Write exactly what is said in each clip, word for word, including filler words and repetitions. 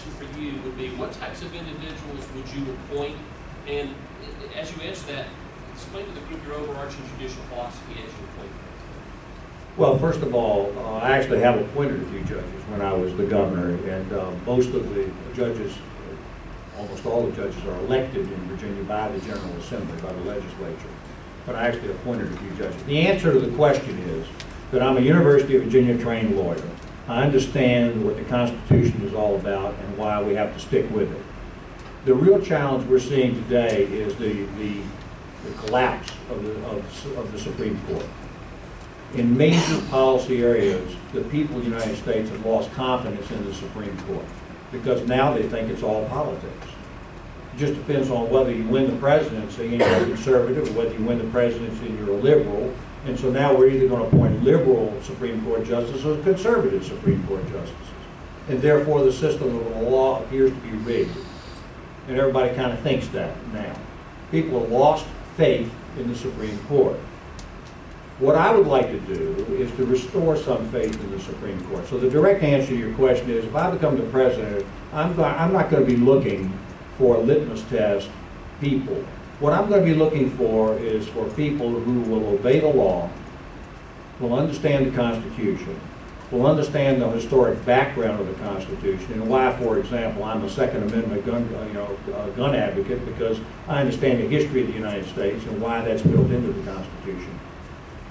question for you would be, what types of individuals would you appoint? And as you answer that, explain to the group your overarching judicial philosophy as you appoint them. Well, first of all, uh, I actually have appointed a few judges when I was the governor, and uh, most of the judges, almost all the judges, are elected in Virginia by the General Assembly, by the legislature. But I actually appointed a few judges. The answer to the question is that I'm a University of Virginia trained lawyer. I understand what the Constitution is all about and why we have to stick with it. The real challenge we're seeing today is the, the, the collapse of the, of, of the Supreme Court. In major policy areas, the people of the United States have lost confidence in the Supreme Court because now they think it's all politics. It just depends on whether you win the presidency and you're a conservative or whether you win the presidency and you're a liberal. And so now we're either going to appoint liberal Supreme Court justices or conservative Supreme Court justices. And therefore the system of the law appears to be rigged. And everybody kind of thinks that now. People have lost faith in the Supreme Court. What I would like to do is to restore some faith in the Supreme Court. So the direct answer to your question is, if I become the president, I'm, go I'm not going to be looking for a litmus test people. What I'm going to be looking for is for people who will obey the law, will understand the Constitution, will understand the historic background of the Constitution, and why, for example, I'm a Second Amendment gun, you know, uh, gun advocate, because I understand the history of the United States and why that's built into the Constitution.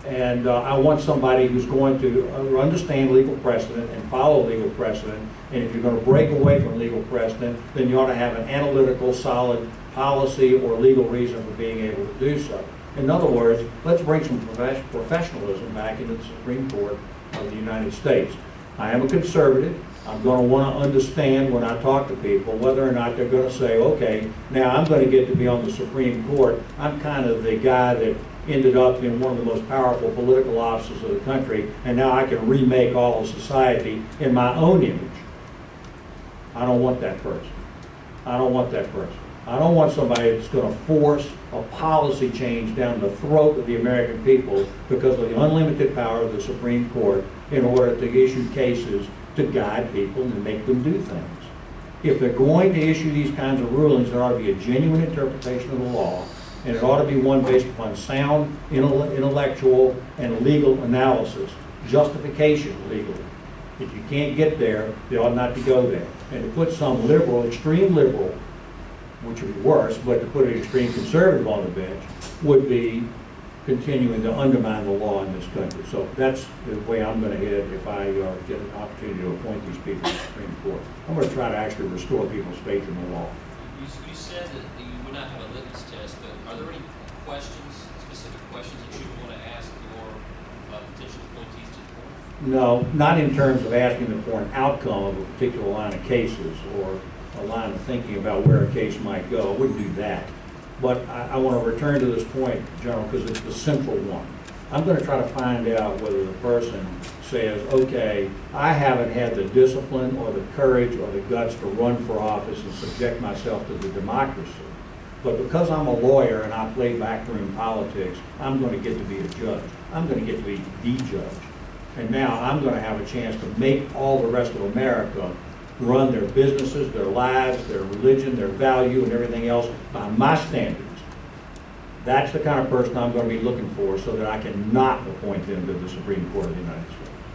And uh, I want somebody who's going to understand legal precedent and follow legal precedent. And if you're going to break away from legal precedent, then you ought to have an analytical, solid policy or legal reason for being able to do so. In other words, let's bring some prof- professionalism back into the Supreme Court of the United States. I am a conservative. I'm going to want to understand when I talk to people whether or not they're going to say, okay, now I'm going to get to be on the Supreme Court. I'm kind of the guy that ended up in one of the most powerful political offices of the country, and now I can remake all of society in my own image. I don't want that person. I don't want that person. I don't want somebody that's going to force a policy change down the throat of the American people because of the unlimited power of the Supreme Court in order to issue cases to guide people and make them do things. If they're going to issue these kinds of rulings, there ought to be a genuine interpretation of the law, and it ought to be one based upon sound intellectual and legal analysis, justification legally. If you can't get there, they ought not to go there. And to put some liberal, extreme liberal, which would be worse, but to put an extreme conservative on the bench would be continuing to undermine the law in this country. So that's the way I'm going to head if I uh, get an opportunity to appoint these people to the Supreme Court. I'm going to try to actually restore people's faith in the law. You, you said that you would not have a litmus test, but are there any questions, specific questions that you would want to ask your uh, potential appointees to the court? No, not in terms of asking them for an outcome of a particular line of cases or a line of thinking about where a case might go. I wouldn't do that. But I, I want to return to this point, General, because it's the central one. I'm going to try to find out whether the person says, okay, I haven't had the discipline or the courage or the guts to run for office and subject myself to the democracy. But because I'm a lawyer and I play backroom politics, I'm going to get to be a judge. I'm going to get to be the judge. And now I'm going to have a chance to make all the rest of America run their businesses, their lives, their religion, their value, and everything else by my standards. That's the kind of person I'm going to be looking for so that I cannot appoint them to the Supreme Court of the United States.